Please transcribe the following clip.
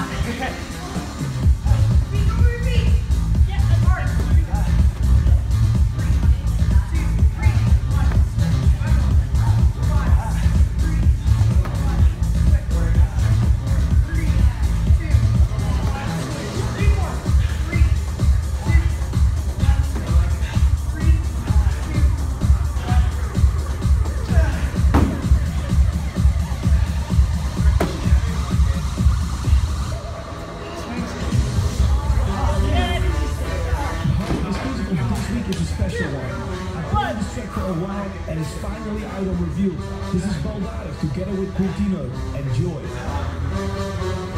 not. And it's finally out on review. This is Baldari, together with Martino. Enjoy.